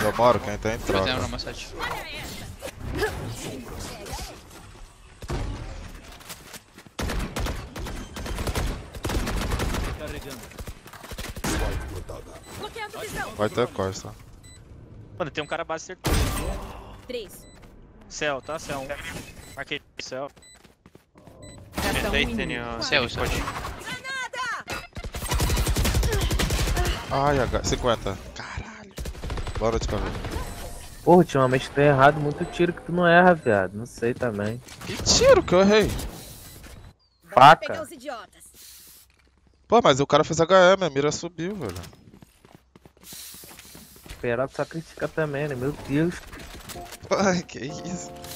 Eu moro, quem tem troca. Vai ter costa. Mano, tem um cara base certeiro. 3. Céu, tá? Céu. Marquei céu. Céu, céu. Ai, H. 50. Caralho. Bora de cabelo. Porra, ultimamente tu tem errado muito tiro que tu não erra, viado. Não sei também. Que tiro que eu errei? Faca. Pô, mas o cara fez HE, minha mira subiu, velho. Esperar pra sacrificar também, né? Meu Deus. Ai, que isso.